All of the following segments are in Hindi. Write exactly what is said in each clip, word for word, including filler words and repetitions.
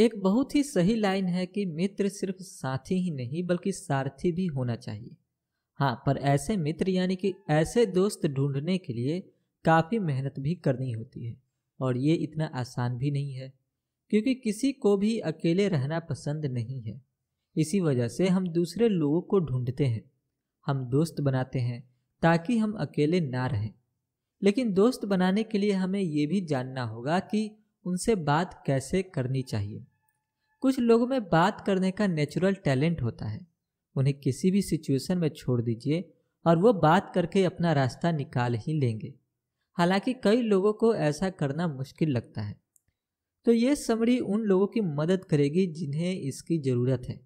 एक बहुत ही सही लाइन है कि मित्र सिर्फ साथी ही नहीं बल्कि सारथी भी होना चाहिए। हाँ, पर ऐसे मित्र यानी कि ऐसे दोस्त ढूंढने के लिए काफ़ी मेहनत भी करनी होती है और ये इतना आसान भी नहीं है, क्योंकि किसी को भी अकेले रहना पसंद नहीं है। इसी वजह से हम दूसरे लोगों को ढूंढते हैं, हम दोस्त बनाते हैं ताकि हम अकेले ना रहें। लेकिन दोस्त बनाने के लिए हमें ये भी जानना होगा कि उनसे बात कैसे करनी चाहिए। कुछ लोगों में बात करने का नेचुरल टैलेंट होता है, उन्हें किसी भी सिचुएशन में छोड़ दीजिए और वो बात करके अपना रास्ता निकाल ही लेंगे। हालांकि कई लोगों को ऐसा करना मुश्किल लगता है। तो ये समरी उन लोगों की मदद करेगी जिन्हें इसकी ज़रूरत है।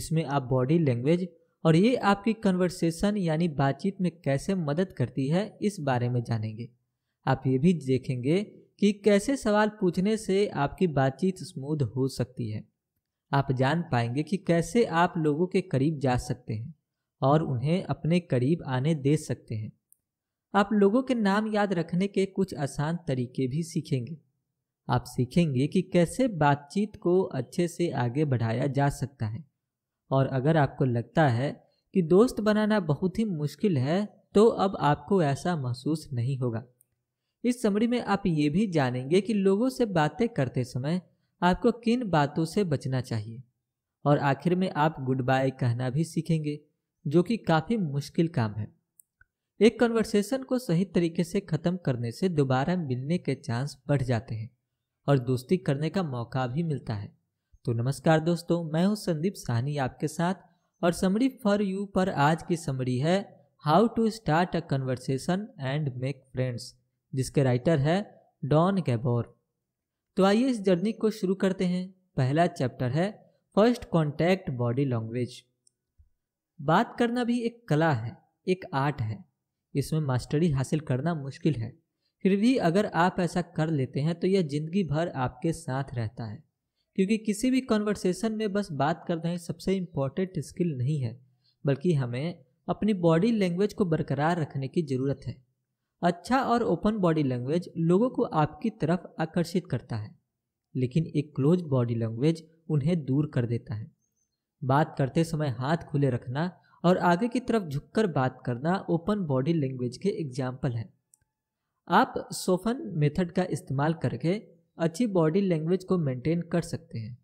इसमें आप बॉडी लैंग्वेज और ये आपकी कन्वर्सेशन यानी बातचीत में कैसे मदद करती है इस बारे में जानेंगे। आप ये भी देखेंगे कि कैसे सवाल पूछने से आपकी बातचीत स्मूथ हो सकती है। आप जान पाएंगे कि कैसे आप लोगों के करीब जा सकते हैं और उन्हें अपने करीब आने दे सकते हैं। आप लोगों के नाम याद रखने के कुछ आसान तरीके भी सीखेंगे। आप सीखेंगे कि कैसे बातचीत को अच्छे से आगे बढ़ाया जा सकता है। और अगर आपको लगता है कि दोस्त बनाना बहुत ही मुश्किल है तो अब आपको ऐसा महसूस नहीं होगा। इस समरी में आप ये भी जानेंगे कि लोगों से बातें करते समय आपको किन बातों से बचना चाहिए और आखिर में आप गुड बाय कहना भी सीखेंगे, जो कि काफ़ी मुश्किल काम है। एक कन्वर्सेशन को सही तरीके से ख़त्म करने से दोबारा मिलने के चांस बढ़ जाते हैं और दोस्ती करने का मौका भी मिलता है। तो नमस्कार दोस्तों, मैं हूं संदीप साहनी आपके साथ, और समरी फॉर यू पर आज की समरी है how to start a conversation and make friends, जिसके राइटर है डॉन गैबोर। तो आइए इस जर्नी को शुरू करते हैं। पहला चैप्टर है फर्स्ट कॉन्टैक्ट बॉडी लैंग्वेज। बात करना भी एक कला है, एक आर्ट है। इसमें मास्टरी हासिल करना मुश्किल है, फिर भी अगर आप ऐसा कर लेते हैं तो यह ज़िंदगी भर आपके साथ रहता है, क्योंकि किसी भी कॉन्वर्सेशन में बस बात करना ही सबसे इम्पॉर्टेंट स्किल नहीं है, बल्कि हमें अपनी बॉडी लैंग्वेज को बरकरार रखने की ज़रूरत है। अच्छा और ओपन बॉडी लैंग्वेज लोगों को आपकी तरफ आकर्षित करता है, लेकिन एक क्लोज बॉडी लैंग्वेज उन्हें दूर कर देता है। बात करते समय हाथ खुले रखना और आगे की तरफ झुककर बात करना ओपन बॉडी लैंग्वेज के एग्जाम्पल हैं। आप सोफन मेथड का इस्तेमाल करके अच्छी बॉडी लैंग्वेज को मेंटेन कर सकते हैं।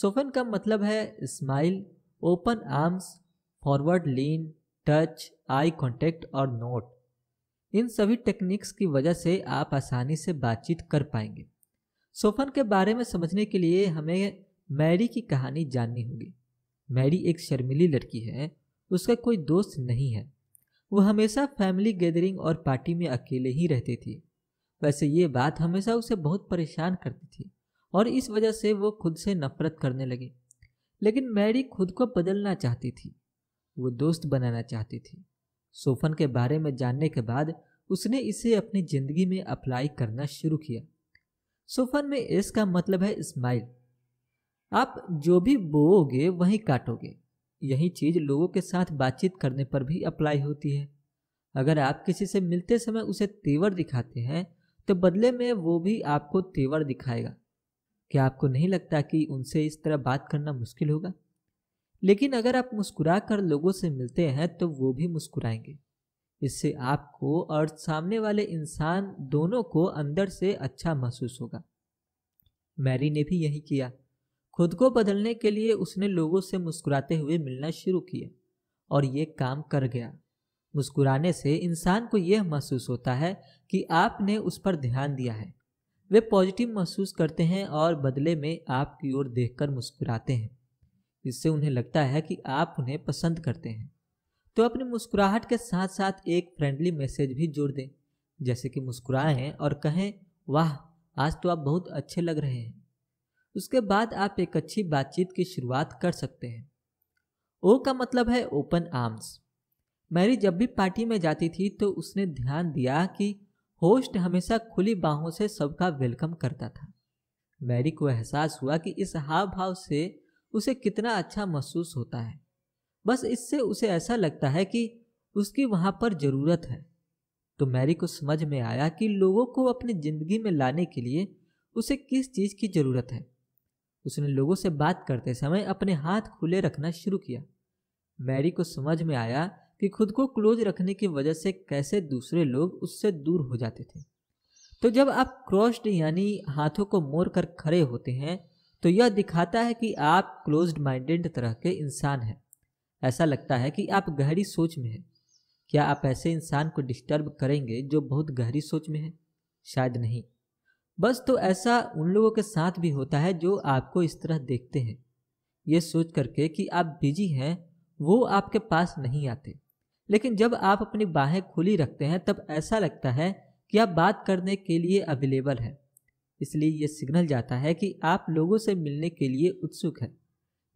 सोफन का मतलब है smile, open arms, forward lean, touch, eye contact और नोट। इन सभी टेक्निक्स की वजह से आप आसानी से बातचीत कर पाएंगे। सोफन के बारे में समझने के लिए हमें मैरी की कहानी जाननी होगी। मैरी एक शर्मीली लड़की है, उसका कोई दोस्त नहीं है। वो हमेशा फैमिली गैदरिंग और पार्टी में अकेले ही रहती थी। वैसे ये बात हमेशा उसे बहुत परेशान करती थी और इस वजह से वो खुद से नफरत करने लगी। लेकिन मैरी खुद को बदलना चाहती थी, वो दोस्त बनाना चाहती थी। सोफन के बारे में जानने के बाद उसने इसे अपनी ज़िंदगी में अप्लाई करना शुरू किया। सोफन में एस का मतलब है स्माइल। आप जो भी बोओगे वहीं काटोगे। यही चीज़ लोगों के साथ बातचीत करने पर भी अप्लाई होती है। अगर आप किसी से मिलते समय उसे तेवर दिखाते हैं तो बदले में वो भी आपको तेवर दिखाएगा। क्या आपको नहीं लगता कि उनसे इस तरह बात करना मुश्किल होगा? लेकिन अगर आप मुस्कुरा कर लोगों से मिलते हैं तो वो भी मुस्कुराएंगे। इससे आपको और सामने वाले इंसान दोनों को अंदर से अच्छा महसूस होगा। मैरी ने भी यही किया। खुद को बदलने के लिए उसने लोगों से मुस्कुराते हुए मिलना शुरू किया और ये काम कर गया। मुस्कुराने से इंसान को यह महसूस होता है कि आपने उस पर ध्यान दिया है। वे पॉजिटिव महसूस करते हैं और बदले में आपकी ओर देखकर मुस्कुराते हैं। इससे उन्हें लगता है कि आप उन्हें पसंद करते हैं। तो अपनी मुस्कुराहट के साथ साथ एक फ्रेंडली मैसेज भी जोड़ दें, जैसे कि मुस्कुराएं और कहें, वाह, आज तो आप बहुत अच्छे लग रहे हैं। उसके बाद आप एक अच्छी बातचीत की शुरुआत कर सकते हैं। ओ का मतलब है ओपन आर्म्स। मैरी जब भी पार्टी में जाती थी तो उसने ध्यान दिया कि होस्ट हमेशा खुली बाहों से सबका वेलकम करता था। मैरी को एहसास हुआ कि इस हाव भाव से उसे कितना अच्छा महसूस होता है। बस इससे उसे ऐसा लगता है कि उसकी वहाँ पर ज़रूरत है। तो मैरी को समझ में आया कि लोगों को अपनी ज़िंदगी में लाने के लिए उसे किस चीज़ की ज़रूरत है। उसने लोगों से बात करते समय अपने हाथ खुले रखना शुरू किया। मैरी को समझ में आया कि खुद को क्लोज रखने की वजह से कैसे दूसरे लोग उससे दूर हो जाते थे। तो जब आप क्रॉस्ड यानी हाथों को मोड़कर खड़े होते हैं तो यह दिखाता है कि आप क्लोज्ड माइंडेड तरह के इंसान हैं। ऐसा लगता है कि आप गहरी सोच में हैं। क्या आप ऐसे इंसान को डिस्टर्ब करेंगे जो बहुत गहरी सोच में है? शायद नहीं। बस तो ऐसा उन लोगों के साथ भी होता है जो आपको इस तरह देखते हैं, ये सोच करके कि आप बिजी हैं, वो आपके पास नहीं आते। लेकिन जब आप अपनी बाहें खुली रखते हैं तब ऐसा लगता है कि आप बात करने के लिए अवेलेबल हैं। इसलिए ये सिग्नल जाता है कि आप लोगों से मिलने के लिए उत्सुक हैं,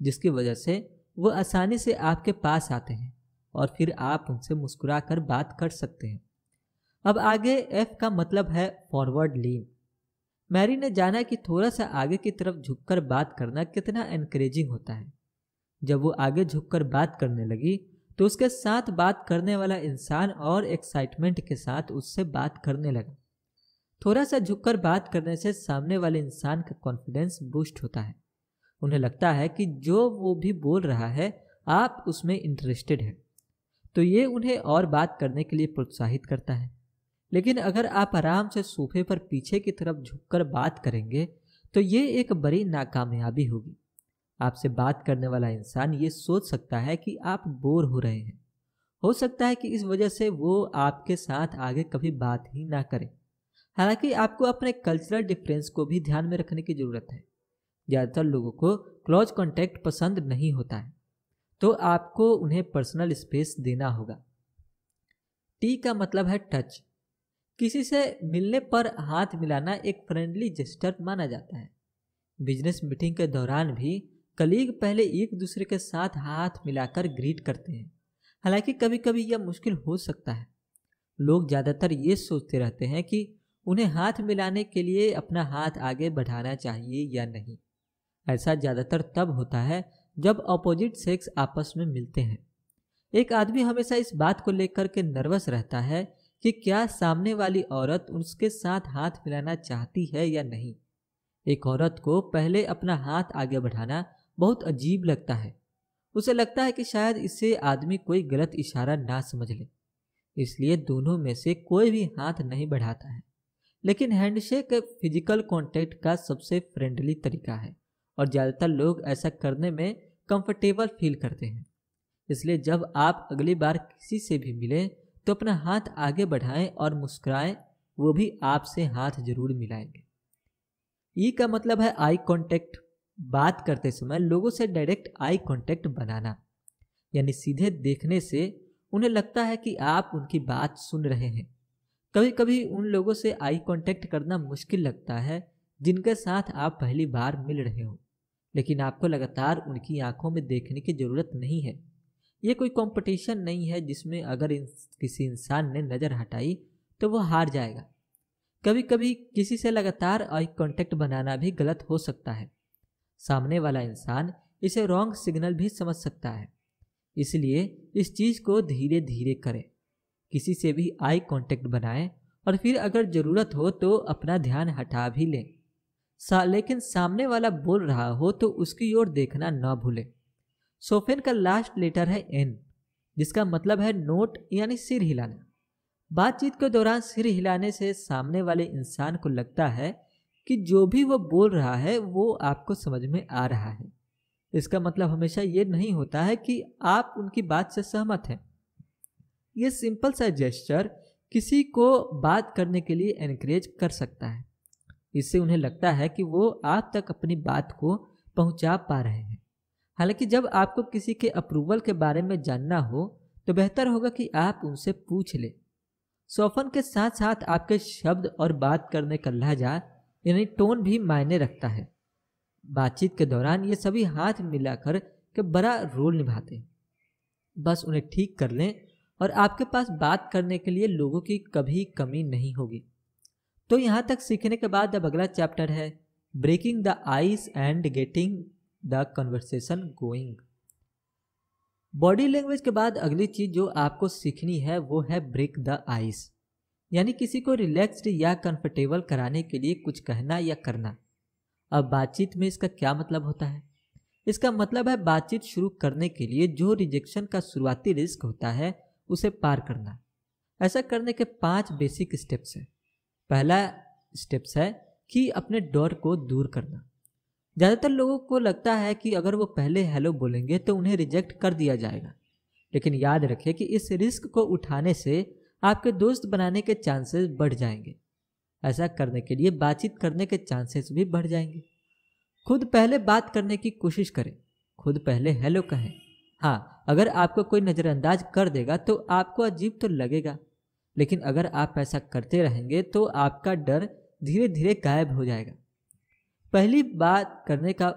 जिसकी वजह से वो आसानी से आपके पास आते हैं और फिर आप उनसे मुस्कुरा कर बात कर सकते हैं। अब आगे एफ का मतलब है फॉरवर्ड लीन। मैरी ने जाना कि थोड़ा सा आगे की तरफ झुककर बात करना कितना एनकरेजिंग होता है। जब वो आगे झुककर बात करने लगी तो उसके साथ बात करने वाला इंसान और एक्साइटमेंट के साथ उससे बात करने लगा। थोड़ा सा झुककर बात करने से सामने वाले इंसान का कॉन्फिडेंस बूस्ट होता है। उन्हें लगता है कि जो वो भी बोल रहा है आप उसमें इंटरेस्टेड हैं, तो ये उन्हें और बात करने के लिए प्रोत्साहित करता है। लेकिन अगर आप आराम से सोफे पर पीछे की तरफ झुककर बात करेंगे तो ये एक बड़ी नाकामयाबी होगी। आपसे बात करने वाला इंसान ये सोच सकता है कि आप बोर हो रहे हैं। हो सकता है कि इस वजह से वो आपके साथ आगे कभी बात ही ना करें। हालांकि आपको अपने कल्चरल डिफरेंस को भी ध्यान में रखने की ज़रूरत है। ज़्यादातर लोगों को क्लोज कॉन्टैक्ट पसंद नहीं होता है, तो आपको उन्हें पर्सनल स्पेस देना होगा। टी का मतलब है टच। किसी से मिलने पर हाथ मिलाना एक फ्रेंडली जेस्टर माना जाता है। बिजनेस मीटिंग के दौरान भी कलीग पहले एक दूसरे के साथ हाथ मिलाकर ग्रीट करते हैं। हालांकि कभी कभी यह मुश्किल हो सकता है। लोग ज़्यादातर ये सोचते रहते हैं कि उन्हें हाथ मिलाने के लिए अपना हाथ आगे बढ़ाना चाहिए या नहीं। ऐसा ज़्यादातर तब होता है जब अपोजिट सेक्स आपस में मिलते हैं। एक आदमी हमेशा इस बात को लेकर के नर्वस रहता है कि क्या सामने वाली औरत उसके साथ हाथ मिलाना चाहती है या नहीं। एक औरत को पहले अपना हाथ आगे बढ़ाना बहुत अजीब लगता है। उसे लगता है कि शायद इससे आदमी कोई गलत इशारा ना समझ ले, इसलिए दोनों में से कोई भी हाथ नहीं बढ़ाता है। लेकिन हैंडशेक फिजिकल कॉन्टैक्ट का सबसे फ्रेंडली तरीका है और ज़्यादातर लोग ऐसा करने में कंफर्टेबल फील करते हैं। इसलिए जब आप अगली बार किसी से भी मिलें तो अपना हाथ आगे बढ़ाएं और मुस्कुराएं, वो भी आपसे हाथ जरूर मिलाएंगे। ई का मतलब है आई कांटेक्ट। बात करते समय लोगों से डायरेक्ट आई कांटेक्ट बनाना, यानी सीधे देखने से उन्हें लगता है कि आप उनकी बात सुन रहे हैं। कभी कभी उन लोगों से आई कांटेक्ट करना मुश्किल लगता है जिनके साथ आप पहली बार मिल रहे हो, लेकिन आपको लगातार उनकी आंखों में देखने की ज़रूरत नहीं है। ये कोई कंपटीशन नहीं है जिसमें अगर किसी इंसान ने नज़र हटाई तो वो हार जाएगा। कभी कभी किसी से लगातार आई कांटेक्ट बनाना भी गलत हो सकता है। सामने वाला इंसान इसे रॉन्ग सिग्नल भी समझ सकता है, इसलिए इस चीज़ को धीरे धीरे करें। किसी से भी आई कांटेक्ट बनाएं और फिर अगर ज़रूरत हो तो अपना ध्यान हटा भी लें। सा, लेकिन सामने वाला बोल रहा हो तो उसकी ओर देखना ना भूलें। सोफेन का लास्ट लेटर है एन, जिसका मतलब है नोट यानी सिर हिलाना। बातचीत के दौरान सिर हिलाने से सामने वाले इंसान को लगता है कि जो भी वो बोल रहा है वो आपको समझ में आ रहा है। इसका मतलब हमेशा ये नहीं होता है कि आप उनकी बात से सहमत हैं। ये सिंपल सा जेस्चर किसी को बात करने के लिए एनकरेज कर सकता है। इससे उन्हें लगता है कि वो आप तक अपनी बात को पहुंचा पा रहे हैं। हालांकि जब आपको किसी के अप्रूवल के बारे में जानना हो तो बेहतर होगा कि आप उनसे पूछ लें। सोफन के साथ साथ आपके शब्द और बात करने का लहजा यानी टोन भी मायने रखता है। बातचीत के दौरान ये सभी हाथ मिलाकर के बड़ा रोल निभाते हैं। बस उन्हें ठीक कर लें और आपके पास बात करने के लिए लोगों की कभी कमी नहीं होगी। तो यहाँ तक सीखने के बाद अब अगला चैप्टर है breaking the ice and getting the conversation going. Body language के बाद अगली चीज़ जो आपको सीखनी है वो है ब्रेक द आइस, यानी किसी को रिलैक्स्ड या कंफर्टेबल कराने के लिए कुछ कहना या करना। अब बातचीत में इसका क्या मतलब होता है? इसका मतलब है बातचीत शुरू करने के लिए जो रिजेक्शन का शुरुआती रिस्क होता है उसे पार करना। ऐसा करने के पांच बेसिक स्टेप्स हैं। पहला स्टेप्स है कि अपने डर को दूर करना। ज़्यादातर लोगों को लगता है कि अगर वो पहले हेलो बोलेंगे तो उन्हें रिजेक्ट कर दिया जाएगा, लेकिन याद रखें कि इस रिस्क को उठाने से आपके दोस्त बनाने के चांसेस बढ़ जाएंगे। ऐसा करने के लिए बातचीत करने के चांसेस भी बढ़ जाएंगे। खुद पहले बात करने की कोशिश करें, खुद पहले हेलो कहें। हाँ, अगर आपको कोई नज़रअंदाज कर देगा तो आपको अजीब तो लगेगा, लेकिन अगर आप ऐसा करते रहेंगे तो आपका डर धीरे धीरे गायब हो जाएगा। पहली बात करने का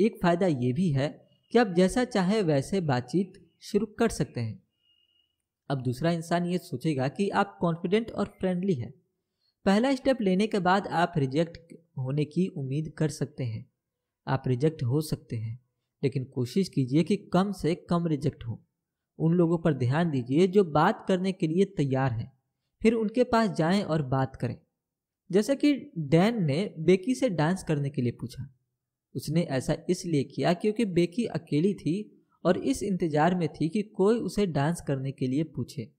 एक फ़ायदा ये भी है कि आप जैसा चाहें वैसे बातचीत शुरू कर सकते हैं। अब दूसरा, इंसान ये सोचेगा कि आप कॉन्फिडेंट और फ्रेंडली हैं। पहला स्टेप लेने के बाद आप रिजेक्ट होने की उम्मीद कर सकते हैं, आप रिजेक्ट हो सकते हैं, लेकिन कोशिश कीजिए कि कम से कम रिजेक्ट हो। उन लोगों पर ध्यान दीजिए जो बात करने के लिए तैयार हैं, फिर उनके पास जाएं और बात करें। जैसे कि डैन ने बेकी से डांस करने के लिए पूछा, उसने ऐसा इसलिए किया क्योंकि बेकी अकेली थी और इस इंतज़ार में थी कि कोई उसे डांस करने के लिए पूछे।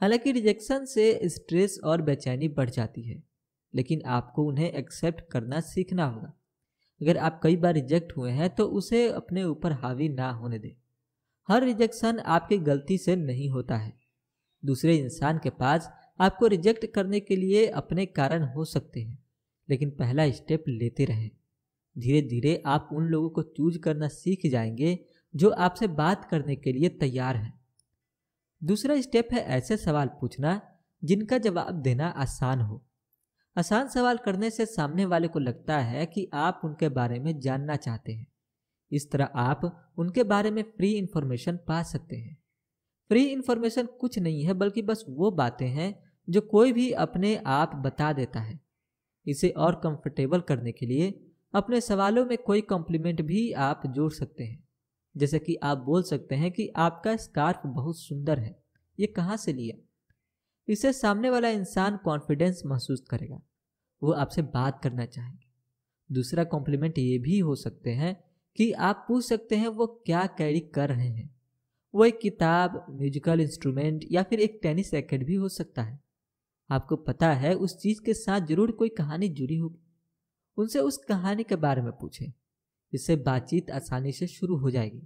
हालांकि रिजेक्शन से स्ट्रेस और बेचैनी बढ़ जाती है, लेकिन आपको उन्हें एक्सेप्ट करना सीखना होगा। अगर आप कई बार रिजेक्ट हुए हैं तो उसे अपने ऊपर हावी ना होने दें। हर रिजेक्शन आपकी गलती से नहीं होता है। दूसरे इंसान के पास आपको रिजेक्ट करने के लिए अपने कारण हो सकते हैं, लेकिन पहला स्टेप लेते रहें। धीरे धीरे आप उन लोगों को चूज करना सीख जाएंगे जो आपसे बात करने के लिए तैयार हैं। दूसरा स्टेप है ऐसे सवाल पूछना जिनका जवाब देना आसान हो। आसान सवाल करने से सामने वाले को लगता है कि आप उनके बारे में जानना चाहते हैं। इस तरह आप उनके बारे में फ्री इन्फॉर्मेशन पा सकते हैं। फ्री इन्फॉर्मेशन कुछ नहीं है, बल्कि बस वो बातें हैं जो कोई भी अपने आप बता देता है। इसे और कंफर्टेबल करने के लिए अपने सवालों में कोई कॉम्प्लीमेंट भी आप जोड़ सकते हैं। जैसे कि आप बोल सकते हैं कि आपका स्कार्फ बहुत सुंदर है, ये कहाँ से लिया? इससे सामने वाला इंसान कॉन्फिडेंस महसूस करेगा, वो आपसे बात करना चाहेंगे। दूसरा कॉम्प्लीमेंट ये भी हो सकते हैं कि आप पूछ सकते हैं वो क्या कैरी कर रहे हैं। वो एक किताब, म्यूजिकल इंस्ट्रूमेंट या फिर एक टेनिस रैकेट भी हो सकता है। आपको पता है उस चीज़ के साथ जरूर कोई कहानी जुड़ी होगी, उनसे उस कहानी के बारे में पूछें। इससे बातचीत आसानी से शुरू हो जाएगी।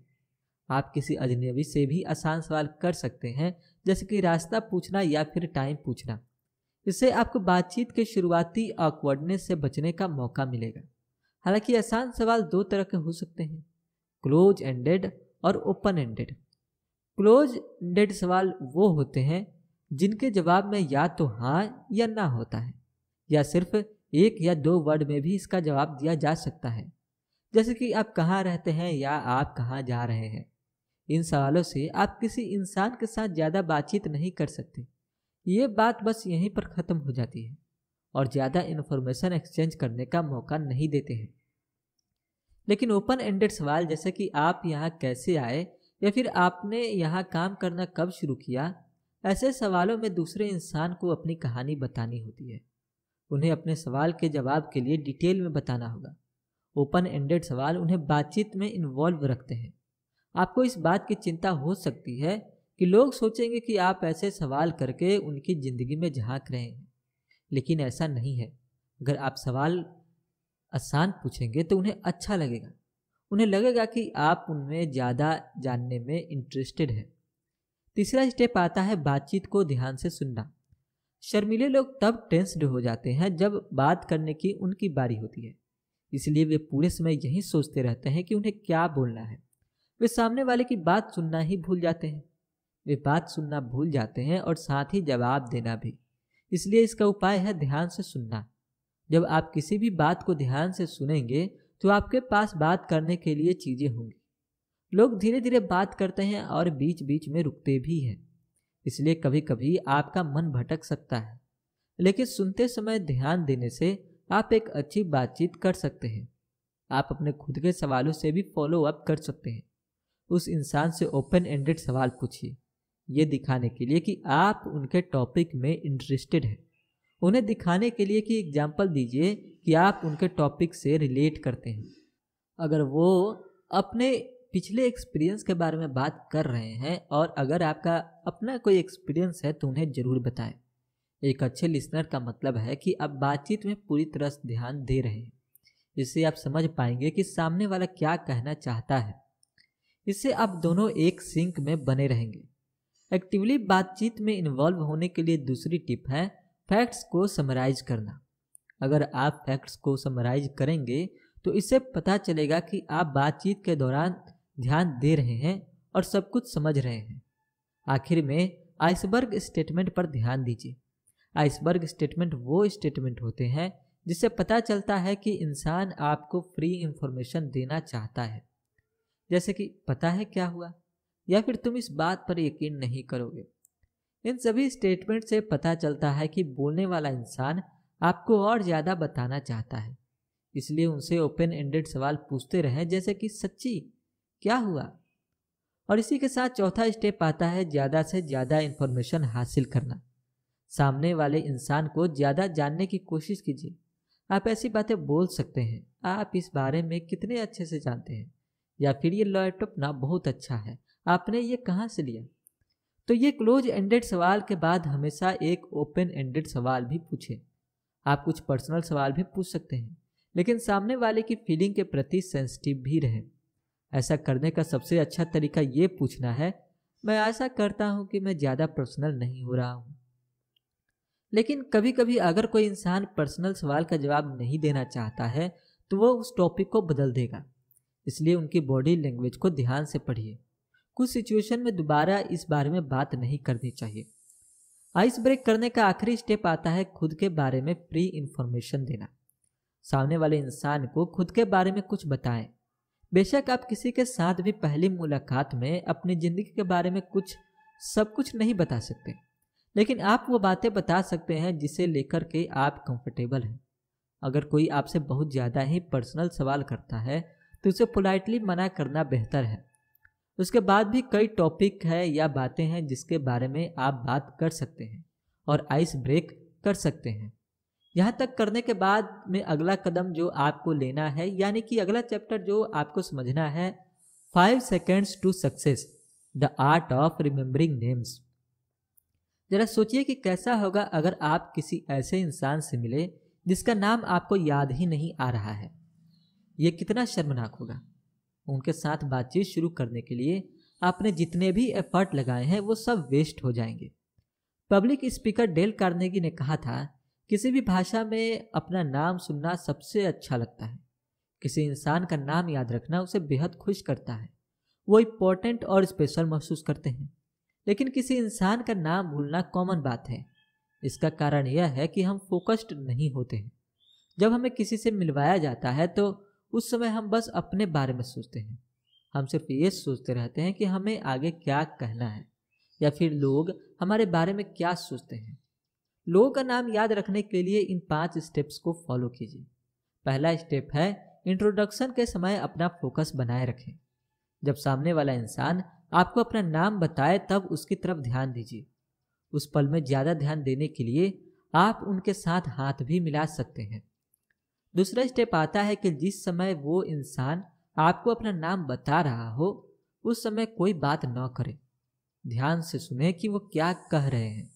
आप किसी अजनबी से भी आसान सवाल कर सकते हैं, जैसे कि रास्ता पूछना या फिर टाइम पूछना। इससे आपको बातचीत के शुरुआती ऑकवर्डनेस से बचने का मौका मिलेगा। हालांकि आसान सवाल दो तरह के हो सकते हैं, क्लोज एंडेड और ओपन एंडेड। क्लोज एंडेड सवाल वो होते हैं जिनके जवाब में या तो हाँ या ना होता है, या सिर्फ एक या दो वर्ड में भी इसका जवाब दिया जा सकता है, जैसे कि आप कहाँ रहते हैं या आप कहाँ जा रहे हैं। इन सवालों से आप किसी इंसान के साथ ज़्यादा बातचीत नहीं कर सकते, ये बात बस यहीं पर ख़त्म हो जाती है और ज़्यादा इन्फॉर्मेशन एक्सचेंज करने का मौका नहीं देते हैं। लेकिन ओपन एंडेड सवाल जैसे कि आप यहाँ कैसे आए या फिर आपने यहाँ काम करना कब शुरू किया, ऐसे सवालों में दूसरे इंसान को अपनी कहानी बतानी होती है। उन्हें अपने सवाल के जवाब के लिए डिटेल में बताना होगा। ओपन एंडेड सवाल उन्हें बातचीत में इन्वॉल्व रखते हैं। आपको इस बात की चिंता हो सकती है कि लोग सोचेंगे कि आप ऐसे सवाल करके उनकी ज़िंदगी में झांक रहे हैं, लेकिन ऐसा नहीं है। अगर आप सवाल आसान पूछेंगे तो उन्हें अच्छा लगेगा, उन्हें लगेगा कि आप उनमें ज़्यादा जानने में इंटरेस्टेड हैं। तीसरा स्टेप आता है बातचीत को ध्यान से सुनना। शर्मीले लोग तब टेंस्ड हो जाते हैं जब बात करने की उनकी बारी होती है, इसलिए वे पूरे समय यही सोचते रहते हैं कि उन्हें क्या बोलना है। वे सामने वाले की बात सुनना ही भूल जाते हैं, वे बात सुनना भूल जाते हैं और साथ ही जवाब देना भी। इसलिए इसका उपाय है ध्यान से सुनना। जब आप किसी भी बात को ध्यान से सुनेंगे तो आपके पास बात करने के लिए चीज़ें होंगी। लोग धीरे धीरे बात करते हैं और बीच बीच में रुकते भी हैं, इसलिए कभी कभी आपका मन भटक सकता है, लेकिन सुनते समय ध्यान देने से आप एक अच्छी बातचीत कर सकते हैं। आप अपने खुद के सवालों से भी फॉलो अप कर सकते हैं। उस इंसान से ओपन एंडेड सवाल पूछिए, ये दिखाने के लिए कि आप उनके टॉपिक में इंटरेस्टेड हैं। उन्हें दिखाने के लिए कि एग्जाम्पल दीजिए कि आप उनके टॉपिक से रिलेट करते हैं। अगर वो अपने पिछले एक्सपीरियंस के बारे में बात कर रहे हैं और अगर आपका अपना कोई एक्सपीरियंस है तो उन्हें ज़रूर बताएं। एक अच्छे लिसनर का मतलब है कि आप बातचीत में पूरी तरह से ध्यान दे रहे हैं। इससे आप समझ पाएंगे कि सामने वाला क्या कहना चाहता है। इससे आप दोनों एक सिंक में बने रहेंगे। एक्टिवली बातचीत में इन्वॉल्व होने के लिए दूसरी टिप है फैक्ट्स को समराइज करना। अगर आप फैक्ट्स को समराइज करेंगे तो इससे पता चलेगा कि आप बातचीत के दौरान ध्यान दे रहे हैं और सब कुछ समझ रहे हैं। आखिर में आइसबर्ग स्टेटमेंट पर ध्यान दीजिए। आइसबर्ग स्टेटमेंट वो स्टेटमेंट होते हैं जिससे पता चलता है कि इंसान आपको फ्री इंफॉर्मेशन देना चाहता है, जैसे कि पता है क्या हुआ या फिर तुम इस बात पर यकीन नहीं करोगे। इन सभी स्टेटमेंट से पता चलता है कि बोलने वाला इंसान आपको और ज़्यादा बताना चाहता है। इसलिए उनसे ओपन एंडेड सवाल पूछते रहें, जैसे कि सच्ची क्या हुआ। और इसी के साथ चौथा स्टेप आता है ज़्यादा से ज़्यादा इन्फॉर्मेशन हासिल करना। सामने वाले इंसान को ज़्यादा जानने की कोशिश कीजिए। आप ऐसी बातें बोल सकते हैं, आप इस बारे में कितने अच्छे से जानते हैं, या फिर ये लैपटॉप ना बहुत अच्छा है, आपने ये कहाँ से लिया। तो ये क्लोज एंडेड सवाल के बाद हमेशा एक ओपन एंडेड सवाल भी पूछें। आप कुछ पर्सनल सवाल भी पूछ सकते हैं, लेकिन सामने वाले की फीलिंग के प्रति सेंसिटिव भी रहें। ऐसा करने का सबसे अच्छा तरीका ये पूछना है, मैं आशा करता हूँ कि मैं ज़्यादा पर्सनल नहीं हो रहा हूँ। लेकिन कभी कभी अगर कोई इंसान पर्सनल सवाल का जवाब नहीं देना चाहता है तो वो उस टॉपिक को बदल देगा। इसलिए उनकी बॉडी लैंग्वेज को ध्यान से पढ़िए। कुछ सिचुएशन में दोबारा इस बारे में बात नहीं करनी चाहिए। आइस ब्रेक करने का आखिरी स्टेप आता है खुद के बारे में फ्री इंफॉर्मेशन देना। सामने वाले इंसान को खुद के बारे में कुछ बताएं। बेशक आप किसी के साथ भी पहली मुलाकात में अपनी ज़िंदगी के बारे में कुछ सब कुछ नहीं बता सकते, लेकिन आप वो बातें बता सकते हैं जिसे लेकर के आप कंफर्टेबल हैं। अगर कोई आपसे बहुत ज़्यादा ही पर्सनल सवाल करता है तो उसे पोलाइटली मना करना बेहतर है। उसके बाद भी कई टॉपिक है या बातें हैं जिसके बारे में आप बात कर सकते हैं और आइस ब्रेक कर सकते हैं। यहाँ तक करने के बाद में अगला कदम जो आपको लेना है, यानी कि अगला चैप्टर जो आपको समझना है, five seconds to success the art of remembering names. जरा सोचिए कि कैसा होगा अगर आप किसी ऐसे इंसान से मिले जिसका नाम आपको याद ही नहीं आ रहा है। ये कितना शर्मनाक होगा। उनके साथ बातचीत शुरू करने के लिए आपने जितने भी एफर्ट लगाए हैं वो सब वेस्ट हो जाएंगे। पब्लिक स्पीकर डेल कार्नेगी ने कहा था, किसी भी भाषा में अपना नाम सुनना सबसे अच्छा लगता है। किसी इंसान का नाम याद रखना उसे बेहद खुश करता है। वो इम्पोर्टेंट और स्पेशल महसूस करते हैं। लेकिन किसी इंसान का नाम भूलना कॉमन बात है। इसका कारण यह है कि हम फोकस्ड नहीं होते हैं। जब हमें किसी से मिलवाया जाता है तो उस समय हम बस अपने बारे में सोचते हैं। हम सिर्फ ये सोचते रहते हैं कि हमें आगे क्या कहना है या फिर लोग हमारे बारे में क्या सोचते हैं। लोगों का नाम याद रखने के लिए इन पाँच स्टेप्स को फॉलो कीजिए। पहला स्टेप है इंट्रोडक्शन के समय अपना फोकस बनाए रखें। जब सामने वाला इंसान आपको अपना नाम बताए तब उसकी तरफ ध्यान दीजिए। उस पल में ज़्यादा ध्यान देने के लिए आप उनके साथ हाथ भी मिला सकते हैं। दूसरा स्टेप आता है कि जिस समय वो इंसान आपको अपना नाम बता रहा हो उस समय कोई बात न करें। ध्यान से सुने कि वो क्या कह रहे हैं।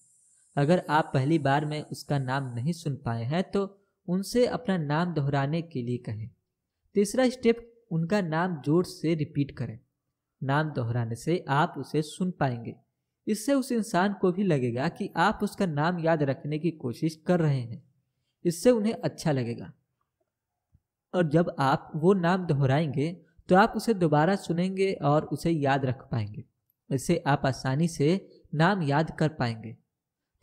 अगर आप पहली बार में उसका नाम नहीं सुन पाए हैं तो उनसे अपना नाम दोहराने के लिए कहें। तीसरा स्टेप, उनका नाम जोर से रिपीट करें। नाम दोहराने से आप उसे सुन पाएंगे। इससे उस इंसान को भी लगेगा कि आप उसका नाम याद रखने की कोशिश कर रहे हैं। इससे उन्हें अच्छा लगेगा और जब आप वो नाम दोहराएंगे तो आप उसे दोबारा सुनेंगे और उसे याद रख पाएंगे। इससे आप आसानी से नाम याद कर पाएंगे।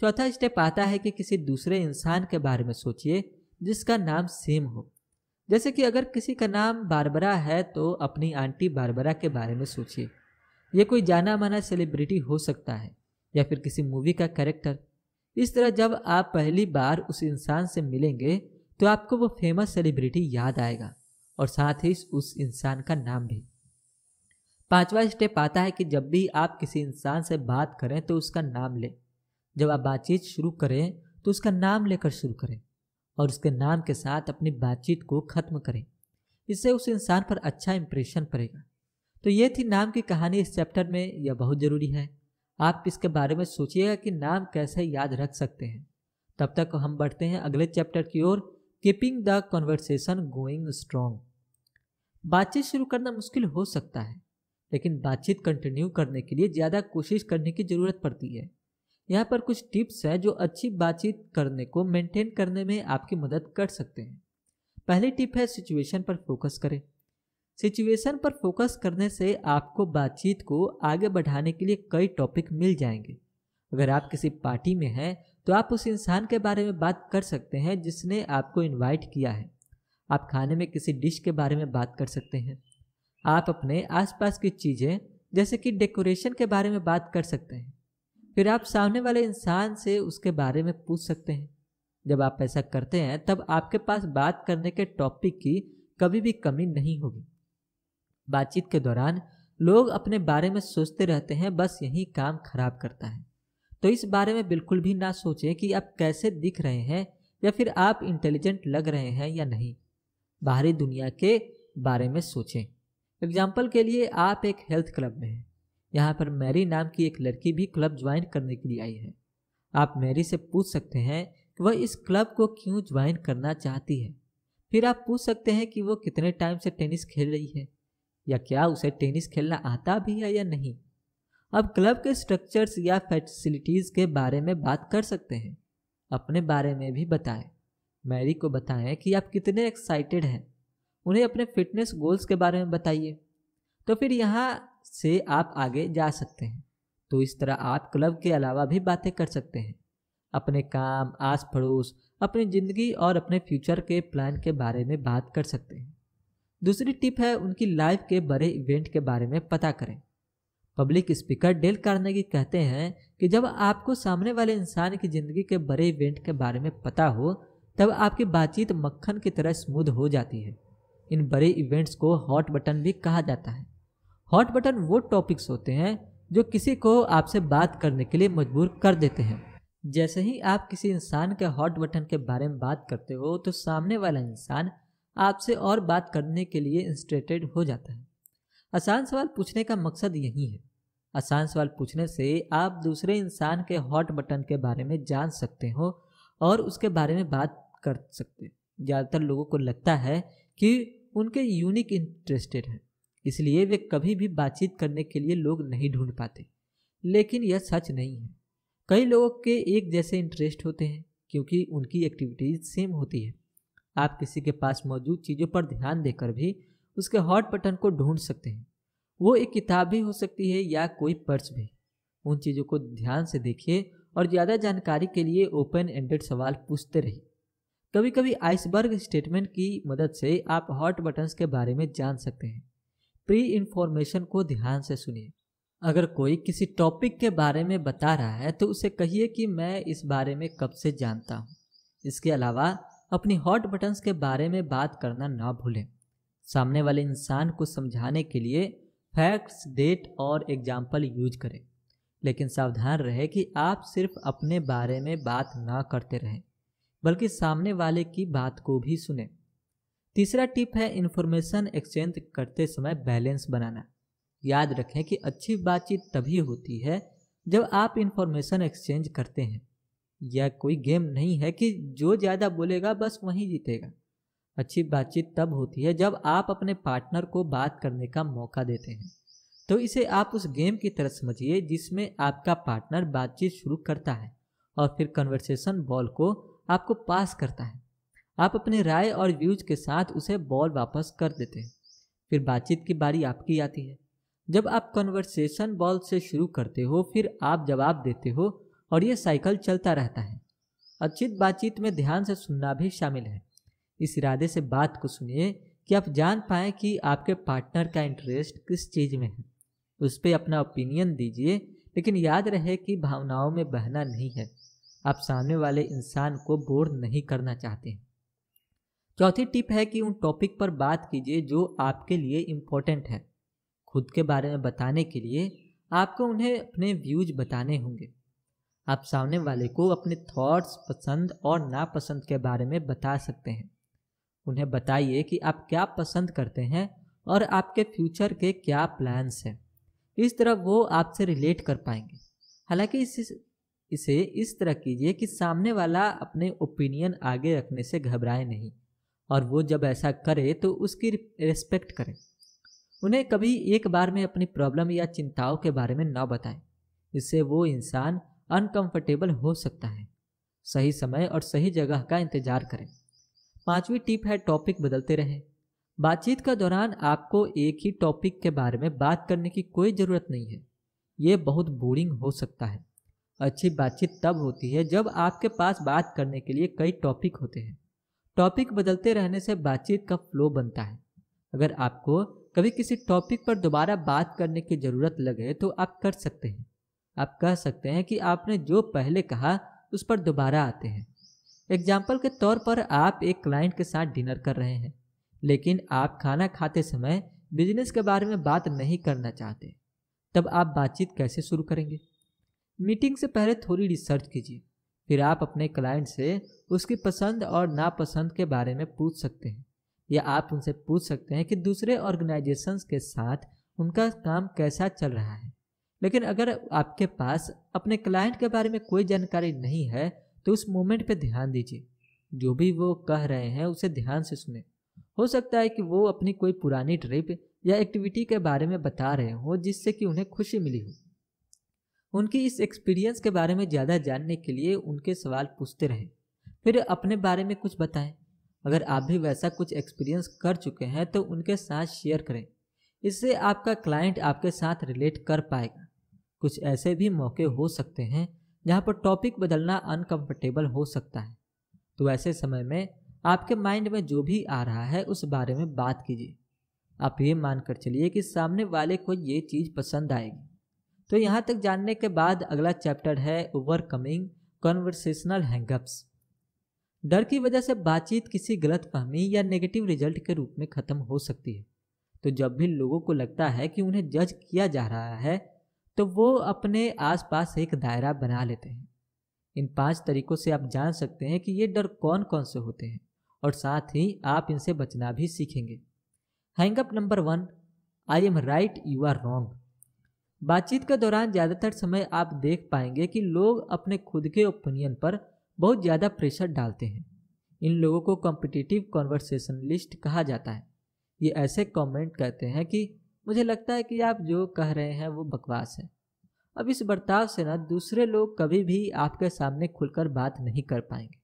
चौथा स्टेप आता है कि किसी दूसरे इंसान के बारे में सोचिए जिसका नाम सेम हो। जैसे कि अगर किसी का नाम बारबरा है तो अपनी आंटी बारबरा के बारे में सोचिए। यह कोई जाना माना सेलिब्रिटी हो सकता है या फिर किसी मूवी का कैरेक्टर। इस तरह जब आप पहली बार उस इंसान से मिलेंगे तो आपको वो फेमस सेलिब्रिटी याद आएगा और साथ ही उस इंसान का नाम भी। पांचवा स्टेप आता है कि जब भी आप किसी इंसान से बात करें तो उसका नाम लें। जब आप बातचीत शुरू करें तो उसका नाम लेकर शुरू करें और उसके नाम के साथ अपनी बातचीत को खत्म करें। इससे उस इंसान पर अच्छा इंप्रेशन पड़ेगा। तो ये थी नाम की कहानी इस चैप्टर में। यह बहुत ज़रूरी है, आप इसके बारे में सोचिएगा कि नाम कैसे याद रख सकते हैं। तब तक हम बढ़ते हैं अगले चैप्टर की ओर, keeping the conversation going strong. बातचीत शुरू करना मुश्किल हो सकता है, लेकिन बातचीत कंटिन्यू करने के लिए ज़्यादा कोशिश करने की ज़रूरत पड़ती है। यहाँ पर कुछ टिप्स हैं जो अच्छी बातचीत करने को मेंटेन करने में आपकी मदद कर सकते हैं। पहली टिप है सिचुएशन पर फोकस करें। सिचुएशन पर फोकस करने से आपको बातचीत को आगे बढ़ाने के लिए कई टॉपिक मिल जाएंगे। अगर आप किसी पार्टी में हैं तो आप उस इंसान के बारे में बात कर सकते हैं जिसने आपको इनवाइट किया है। आप खाने में किसी डिश के बारे में बात कर सकते हैं। आप अपने आसपास की चीज़ें जैसे कि डेकोरेशन के बारे में बात कर सकते हैं। फिर आप सामने वाले इंसान से उसके बारे में पूछ सकते हैं। जब आप ऐसा करते हैं तब आपके पास बात करने के टॉपिक की कभी भी कमी नहीं होगी। बातचीत के दौरान लोग अपने बारे में सोचते रहते हैं, बस यही काम खराब करता है। तो इस बारे में बिल्कुल भी ना सोचें कि आप कैसे दिख रहे हैं या फिर आप इंटेलिजेंट लग रहे हैं या नहीं। बाहरी दुनिया के बारे में सोचें। एग्जाम्पल के लिए, आप एक हेल्थ क्लब में हैं। यहाँ पर मैरी नाम की एक लड़की भी क्लब ज्वाइन करने के लिए आई है। आप मैरी से पूछ सकते हैं कि वह इस क्लब को क्यों ज्वाइन करना चाहती है। फिर आप पूछ सकते हैं कि वो कितने टाइम से टेनिस खेल रही है, या क्या उसे टेनिस खेलना आता भी है या नहीं। अब क्लब के स्ट्रक्चर्स या फैसिलिटीज़ के बारे में बात कर सकते हैं। अपने बारे में भी बताएं। मैरी को बताएं कि आप कितने एक्साइटेड हैं। उन्हें अपने फिटनेस गोल्स के बारे में बताइए। तो फिर यहाँ से आप आगे जा सकते हैं। तो इस तरह आप क्लब के अलावा भी बातें कर सकते हैं। अपने काम, आस पड़ोस, अपनी ज़िंदगी और अपने फ्यूचर के प्लान के बारे में बात कर सकते हैं। दूसरी टिप है, उनकी लाइफ के बड़े इवेंट के बारे में पता करें। पब्लिक स्पीकर डेल कार्नेगी कहते हैं कि जब आपको सामने वाले इंसान की ज़िंदगी के बड़े इवेंट के बारे में पता हो तब आपकी बातचीत मक्खन की तरह स्मूद हो जाती है। इन बड़े इवेंट्स को हॉट बटन भी कहा जाता है। हॉट बटन वो टॉपिक्स होते हैं जो किसी को आपसे बात करने के लिए मजबूर कर देते हैं। जैसे ही आप किसी इंसान के हॉट बटन के बारे में बात करते हो तो सामने वाला इंसान आपसे और बात करने के लिए इंस्ट्रेटेड हो जाता है। आसान सवाल पूछने का मकसद यही है। आसान सवाल पूछने से आप दूसरे इंसान के हॉट बटन के बारे में जान सकते हो और उसके बारे में बात कर सकते हो। ज़्यादातर लोगों को लगता है कि उनके यूनिक इंटरेस्टेड हैं, इसलिए वे कभी भी बातचीत करने के लिए लोग नहीं ढूंढ पाते, लेकिन यह सच नहीं है। कई लोगों के एक जैसे इंटरेस्ट होते हैं क्योंकि उनकी एक्टिविटीज़ सेम होती है। आप किसी के पास मौजूद चीज़ों पर ध्यान देकर भी उसके हॉट बटन को ढूंढ सकते हैं। वो एक किताब भी हो सकती है या कोई पर्स भी। उन चीज़ों को ध्यान से देखिए और ज़्यादा जानकारी के लिए ओपन एंडेड सवाल पूछते रहिए। कभी कभी आइसबर्ग स्टेटमेंट की मदद से आप हॉट बटन्स के बारे में जान सकते हैं। प्री इन्फॉर्मेशन को ध्यान से सुनिए। अगर कोई किसी टॉपिक के बारे में बता रहा है तो उसे कहिए कि मैं इस बारे में कब से जानता हूँ। इसके अलावा अपनी हॉट बटन्स के बारे में बात करना ना भूलें। सामने वाले इंसान को समझाने के लिए फैक्ट्स, डेट और एग्जाम्पल यूज करें, लेकिन सावधान रहे कि आप सिर्फ अपने बारे में बात ना करते रहें, बल्कि सामने वाले की बात को भी सुने। तीसरा टिप है, इन्फॉर्मेशन एक्सचेंज करते समय बैलेंस बनाना। याद रखें कि अच्छी बातचीत तभी होती है जब आप इन्फॉर्मेशन एक्सचेंज करते हैं। यह कोई गेम नहीं है कि जो ज़्यादा बोलेगा बस वही जीतेगा। अच्छी बातचीत तब होती है जब आप अपने पार्टनर को बात करने का मौका देते हैं। तो इसे आप उस गेम की तरह समझिए जिसमें आपका पार्टनर बातचीत शुरू करता है और फिर कन्वर्सेशन बॉल को आपको पास करता है। आप अपने राय और व्यूज के साथ उसे बॉल वापस कर देते हैं। फिर बातचीत की बारी आपकी आती है। जब आप कन्वर्सेशन बॉल से शुरू करते हो, फिर आप जवाब देते हो और ये साइकिल चलता रहता है। अच्छी बातचीत में ध्यान से सुनना भी शामिल है। इस इरादे से बात को सुनिए कि आप जान पाएँ कि आपके पार्टनर का इंटरेस्ट किस चीज़ में है। उस पर अपना ओपिनियन दीजिए, लेकिन याद रहे कि भावनाओं में बहना नहीं है। आप सामने वाले इंसान को बोर नहीं करना चाहते हैं। चौथी टिप है कि उन टॉपिक पर बात कीजिए जो आपके लिए इम्पोर्टेंट है। खुद के बारे में बताने के लिए आपको उन्हें अपने व्यूज बताने होंगे। आप सामने वाले को अपने थॉट्स, पसंद और नापसंद के बारे में बता सकते हैं। उन्हें बताइए कि आप क्या पसंद करते हैं और आपके फ्यूचर के क्या प्लान्स हैं। इस तरह वो आपसे रिलेट कर पाएंगे। हालांकि इस, इसे इस तरह कीजिए कि सामने वाला अपने ओपिनियन आगे रखने से घबराए नहीं, और वो जब ऐसा करे तो उसकी रिस्पेक्ट करें। उन्हें कभी एक बार में अपनी प्रॉब्लम या चिंताओं के बारे में ना बताएं, इससे वो इंसान अनकंफर्टेबल हो सकता है। सही समय और सही जगह का इंतजार करें। पांचवी टिप है टॉपिक बदलते रहें। बातचीत का दौरान आपको एक ही टॉपिक के बारे में बात करने की कोई ज़रूरत नहीं है, ये बहुत बोरिंग हो सकता है। अच्छी बातचीत तब होती है जब आपके पास बात करने के लिए कई टॉपिक होते हैं। टॉपिक बदलते रहने से बातचीत का फ्लो बनता है। अगर आपको कभी किसी टॉपिक पर दोबारा बात करने की ज़रूरत लगे तो आप कर सकते हैं। आप कह सकते हैं कि आपने जो पहले कहा उस पर दोबारा आते हैं। एग्जाम्पल के तौर पर आप एक क्लाइंट के साथ डिनर कर रहे हैं, लेकिन आप खाना खाते समय बिजनेस के बारे में बात नहीं करना चाहते, तब आप बातचीत कैसे शुरू करेंगे? मीटिंग से पहले थोड़ी रिसर्च कीजिए, फिर आप अपने क्लाइंट से उसकी पसंद और नापसंद के बारे में पूछ सकते हैं, या आप उनसे पूछ सकते हैं कि दूसरे ऑर्गेनाइजेशंस के साथ उनका काम कैसा चल रहा है। लेकिन अगर आपके पास अपने क्लाइंट के बारे में कोई जानकारी नहीं है तो उस मोमेंट पे ध्यान दीजिए, जो भी वो कह रहे हैं उसे ध्यान से सुने। हो सकता है कि वो अपनी कोई पुरानी ट्रिप या एक्टिविटी के बारे में बता रहे हों जिससे कि उन्हें खुशी मिली हो। उनकी इस एक्सपीरियंस के बारे में ज़्यादा जानने के लिए उनके सवाल पूछते रहें, फिर अपने बारे में कुछ बताएं। अगर आप भी वैसा कुछ एक्सपीरियंस कर चुके हैं तो उनके साथ शेयर करें। इससे आपका क्लाइंट आपके साथ रिलेट कर पाएगा। कुछ ऐसे भी मौके हो सकते हैं जहाँ पर टॉपिक बदलना अनकंफर्टेबल हो सकता है, तो ऐसे समय में आपके माइंड में जो भी आ रहा है उस बारे में बात कीजिए। आप ये मानकर चलिए कि सामने वाले को ये चीज़ पसंद आएगी। तो यहाँ तक जानने के बाद अगला चैप्टर है ओवरकमिंग कन्वर्सेशनल हैंगअप्स। डर की वजह से बातचीत किसी गलतफहमी या नेगेटिव रिजल्ट के रूप में ख़त्म हो सकती है। तो जब भी लोगों को लगता है कि उन्हें जज किया जा रहा है तो वो अपने आसपास एक दायरा बना लेते हैं। इन पांच तरीकों से आप जान सकते हैं कि ये डर कौन कौन से होते हैं, और साथ ही आप इनसे बचना भी सीखेंगे। Hang up number one, I am right you are wrong. बातचीत के दौरान ज़्यादातर समय आप देख पाएंगे कि लोग अपने खुद के ओपिनियन पर बहुत ज़्यादा प्रेशर डालते हैं। इन लोगों को कॉम्पिटिटिव कॉन्वर्सेशनलिस्ट कहा जाता है। ये ऐसे कमेंट करते हैं कि मुझे लगता है कि आप जो कह रहे हैं वो बकवास है। अब इस बर्ताव से ना दूसरे लोग कभी भी आपके सामने खुलकर बात नहीं कर पाएंगे।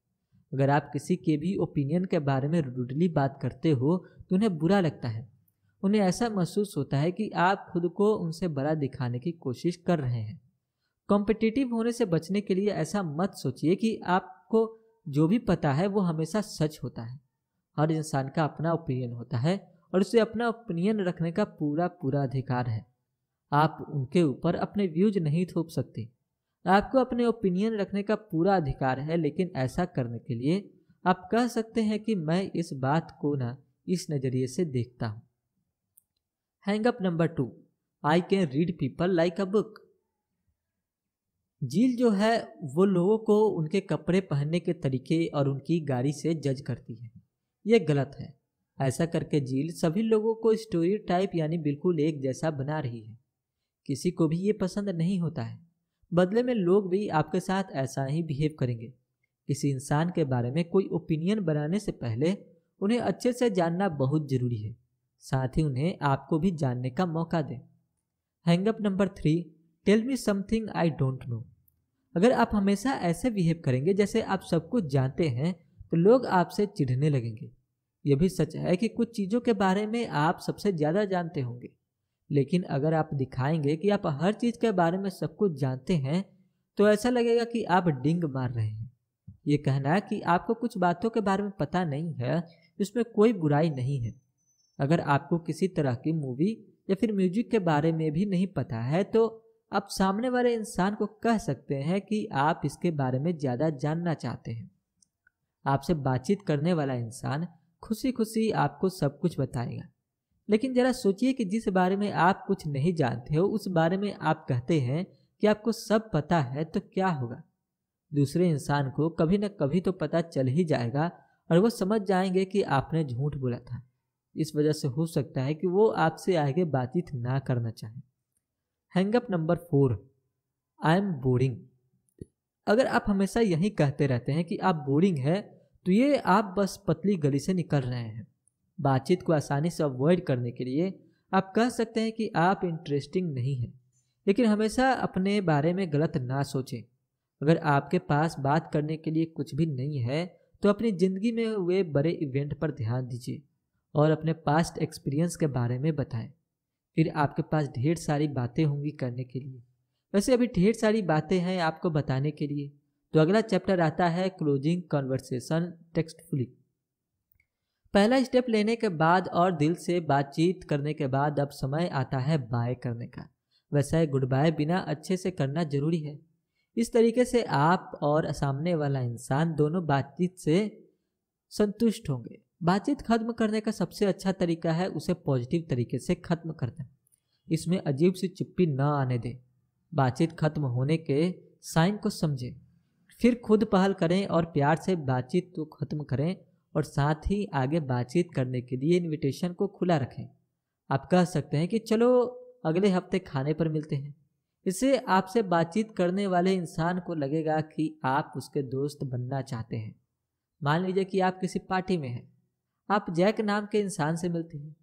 अगर आप किसी के भी ओपिनियन के बारे में रूडली बात करते हो तो उन्हें बुरा लगता है। उन्हें ऐसा महसूस होता है कि आप खुद को उनसे बड़ा दिखाने की कोशिश कर रहे हैं। कॉम्पिटिटिव होने से बचने के लिए ऐसा मत सोचिए कि आपको जो भी पता है वो हमेशा सच होता है। हर इंसान का अपना ओपिनियन होता है और उसे अपना ओपिनियन रखने का पूरा पूरा अधिकार है। आप उनके ऊपर अपने व्यूज नहीं थोप सकते। आपको अपने ओपिनियन रखने का पूरा अधिकार है, लेकिन ऐसा करने के लिए आप कह सकते हैं कि मैं इस बात को ना इस नज़रिए से देखता हूँ। Hang up number two, I can read people like a book. जील जो है वो लोगों को उनके कपड़े पहनने के तरीके और उनकी गाड़ी से जज करती है। ये गलत है। ऐसा करके जील सभी लोगों को स्टोरी टाइप यानी बिल्कुल एक जैसा बना रही है। किसी को भी ये पसंद नहीं होता है। बदले में लोग भी आपके साथ ऐसा ही बिहेव करेंगे। किसी इंसान के बारे में कोई ओपिनियन बनाने से पहले उन्हें अच्छे से जानना बहुत ज़रूरी है। साथ ही उन्हें आपको भी जानने का मौका दें। Hang up number three, tell me something I don't know. अगर आप हमेशा ऐसे बिहेव करेंगे जैसे आप सब कुछ जानते हैं तो लोग आपसे चिढ़ने लगेंगे। यह भी सच है कि कुछ चीज़ों के बारे में आप सबसे ज़्यादा जानते होंगे, लेकिन अगर आप दिखाएंगे कि आप हर चीज़ के बारे में सब कुछ जानते हैं तो ऐसा लगेगा कि आप डिंग मार रहे हैं। ये कहना कि आपको कुछ बातों के बारे में पता नहीं है, इसमें कोई बुराई नहीं है। अगर आपको किसी तरह की मूवी या फिर म्यूजिक के बारे में भी नहीं पता है तो आप सामने वाले इंसान को कह सकते हैं कि आप इसके बारे में ज़्यादा जानना चाहते हैं। आपसे बातचीत करने वाला इंसान खुशी खुशी आपको सब कुछ बताएगा, लेकिन ज़रा सोचिए कि जिस बारे में आप कुछ नहीं जानते हो उस बारे में आप कहते हैं कि आपको सब पता है तो क्या होगा। दूसरे इंसान को कभी न कभी तो पता चल ही जाएगा और वो समझ जाएंगे कि आपने झूठ बोला था। इस वजह से हो सकता है कि वो आपसे आगे बातचीत ना करना चाहें। Hang up number four, I am boring. अगर आप हमेशा यही कहते रहते हैं कि आप बोरिंग है तो ये आप बस पतली गली से निकल रहे हैं। बातचीत को आसानी से अवॉइड करने के लिए आप कह सकते हैं कि आप इंटरेस्टिंग नहीं हैं, लेकिन हमेशा अपने बारे में गलत ना सोचें। अगर आपके पास बात करने के लिए कुछ भी नहीं है तो अपनी ज़िंदगी में हुए बड़े इवेंट पर ध्यान दीजिए और अपने पास्ट एक्सपीरियंस के बारे में बताएं। फिर आपके पास ढेर सारी बातें होंगी करने के लिए। वैसे अभी ढेर सारी बातें हैं आपको बताने के लिए। तो अगला चैप्टर आता है क्लोजिंग कन्वर्सेशन टेक्स्टफुली। पहला स्टेप लेने के बाद और दिल से बातचीत करने के बाद अब समय आता है बाय करने का। वैसे गुड बाय बिना अच्छे से करना जरूरी है। इस तरीके से आप और सामने वाला इंसान दोनों बातचीत से संतुष्ट होंगे। बातचीत खत्म करने का सबसे अच्छा तरीका है उसे पॉजिटिव तरीके से खत्म करना। इसमें अजीब सी चुप्पी ना आने दें। बातचीत खत्म होने के साइन को समझें, फिर खुद पहल करें और प्यार से बातचीत को खत्म करें और साथ ही आगे बातचीत करने के लिए इनविटेशन को खुला रखें। आप कह सकते हैं कि चलो अगले हफ्ते खाने पर मिलते हैं। इससे आपसे बातचीत करने वाले इंसान को लगेगा कि आप उसके दोस्त बनना चाहते हैं। मान लीजिए कि आप किसी पार्टी में हैं। आप जैक नाम के इंसान से मिलते हैं।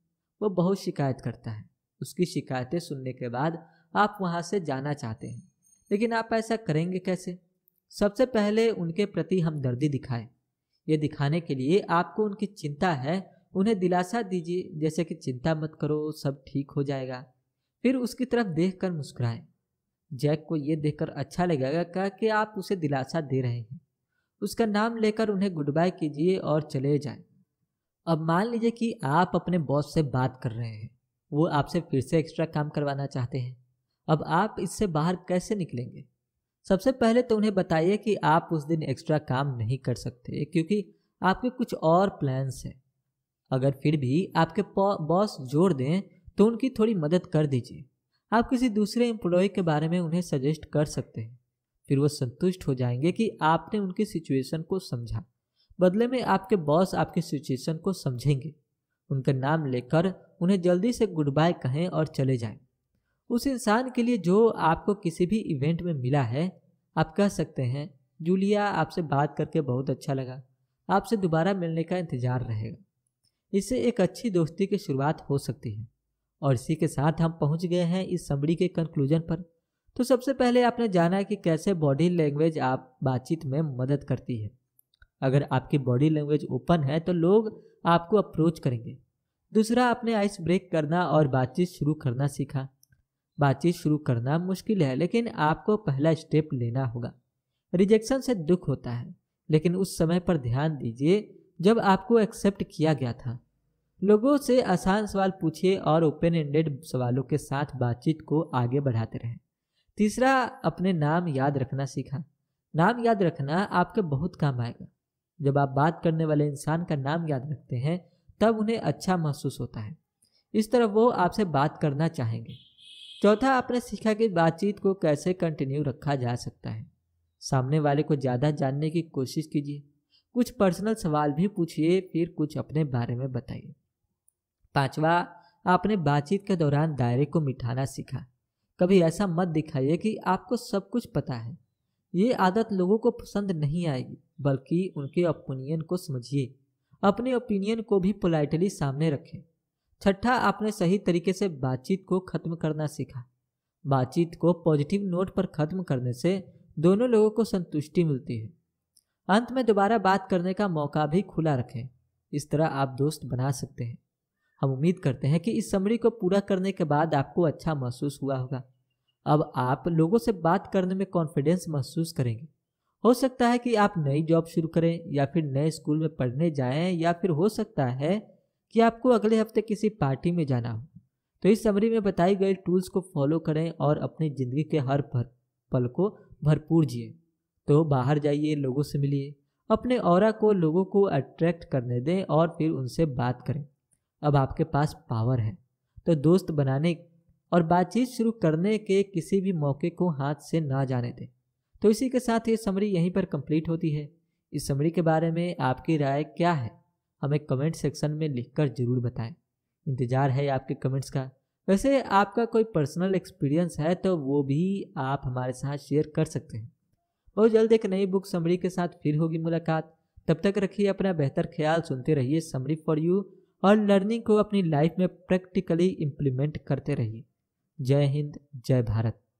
वो बहुत शिकायत करता है। उसकी शिकायतें सुनने के बाद आप वहाँ से जाना चाहते हैं, लेकिन आप ऐसा करेंगे कैसे? सबसे पहले उनके प्रति हमदर्दी दिखाएं। ये दिखाने के लिए आपको उनकी चिंता है, उन्हें दिलासा दीजिए, जैसे कि चिंता मत करो, सब ठीक हो जाएगा। फिर उसकी तरफ देखकर मुस्कुराएं। जैक को ये देखकर अच्छा लगेगा कि आप उसे दिलासा दे रहे हैं। उसका नाम लेकर उन्हें गुड बाय कीजिए और चले जाएं। अब मान लीजिए कि आप अपने बॉस से बात कर रहे हैं। वो आपसे फिर से एक्स्ट्रा काम करवाना चाहते हैं। अब आप इससे बाहर कैसे निकलेंगे? सबसे पहले तो उन्हें बताइए कि आप उस दिन एक्स्ट्रा काम नहीं कर सकते क्योंकि आपके कुछ और प्लान्स हैं। अगर फिर भी आपके बॉस जोर दें तो उनकी थोड़ी मदद कर दीजिए। आप किसी दूसरे एम्प्लॉय के बारे में उन्हें सजेस्ट कर सकते हैं। फिर वो संतुष्ट हो जाएंगे कि आपने उनकी सिचुएशन को समझा। बदले में आपके बॉस आपकी सिचुएशन को समझेंगे। उनका नाम लेकर उन्हें जल्दी से गुड बाय कहें और चले जाएं। उस इंसान के लिए जो आपको किसी भी इवेंट में मिला है, आप कह सकते हैं, जूलिया, आपसे बात करके बहुत अच्छा लगा। आपसे दोबारा मिलने का इंतज़ार रहेगा। इससे एक अच्छी दोस्ती की शुरुआत हो सकती है। और इसी के साथ हम पहुंच गए हैं इस समरी के कंक्लूजन पर। तो सबसे पहले आपने जाना कि कैसे बॉडी लैंग्वेज आप बातचीत में मदद करती है। अगर आपकी बॉडी लैंग्वेज ओपन है तो लोग आपको अप्रोच करेंगे। दूसरा, आपने आइस ब्रेक करना और बातचीत शुरू करना सीखा। बातचीत शुरू करना मुश्किल है, लेकिन आपको पहला स्टेप लेना होगा। रिजेक्शन से दुख होता है, लेकिन उस समय पर ध्यान दीजिए जब आपको एक्सेप्ट किया गया था। लोगों से आसान सवाल पूछिए और ओपन एंडेड सवालों के साथ बातचीत को आगे बढ़ाते रहें। तीसरा, अपने नाम याद रखना सीखा। नाम याद रखना आपके बहुत काम आएगा। जब आप बात करने वाले इंसान का नाम याद रखते हैं तब उन्हें अच्छा महसूस होता है। इस तरह वो आपसे बात करना चाहेंगे। चौथा, आपने सीखा कि बातचीत को कैसे कंटिन्यू रखा जा सकता है। सामने वाले को ज़्यादा जानने की कोशिश कीजिए। कुछ पर्सनल सवाल भी पूछिए, फिर कुछ अपने बारे में बताइए। पांचवा, आपने बातचीत के दौरान दायरे को मिटाना सीखा। कभी ऐसा मत दिखाइए कि आपको सब कुछ पता है। ये आदत लोगों को पसंद नहीं आएगी, बल्कि उनके ओपिनियन को समझिए। अपने ओपिनियन को भी पोलाइटली सामने रखें। छठा, आपने सही तरीके से बातचीत को ख़त्म करना सीखा। बातचीत को पॉजिटिव नोट पर ख़त्म करने से दोनों लोगों को संतुष्टि मिलती है। अंत में दोबारा बात करने का मौका भी खुला रखें। इस तरह आप दोस्त बना सकते हैं। हम उम्मीद करते हैं कि इस समरी को पूरा करने के बाद आपको अच्छा महसूस हुआ होगा। अब आप लोगों से बात करने में कॉन्फिडेंस महसूस करेंगे। हो सकता है कि आप नई जॉब शुरू करें, या फिर नए स्कूल में पढ़ने जाएँ, या फिर हो सकता है कि आपको अगले हफ्ते किसी पार्टी में जाना हो। तो इस समरी में बताई गई टूल्स को फॉलो करें और अपनी ज़िंदगी के हर भर पल को भरपूर जिए। तो बाहर जाइए, लोगों से मिलिए, अपने ऑरा को लोगों को अट्रैक्ट करने दें और फिर उनसे बात करें। अब आपके पास पावर है, तो दोस्त बनाने और बातचीत शुरू करने के किसी भी मौके को हाथ से ना जाने दें। तो इसी के साथ ये समरी यहीं पर कंप्लीट होती है। इस समरी के बारे में आपकी राय क्या है, हमें कमेंट सेक्शन में लिखकर ज़रूर बताएं। इंतज़ार है आपके कमेंट्स का। वैसे आपका कोई पर्सनल एक्सपीरियंस है तो वो भी आप हमारे साथ शेयर कर सकते हैं। बहुत जल्द एक नई बुक समरी के साथ फिर होगी मुलाकात। तब तक रखिए अपना बेहतर ख्याल, सुनते रहिए समरी फॉर यू और लर्निंग को अपनी लाइफ में प्रैक्टिकली इम्प्लीमेंट करते रहिए। जय हिंद, जय भारत।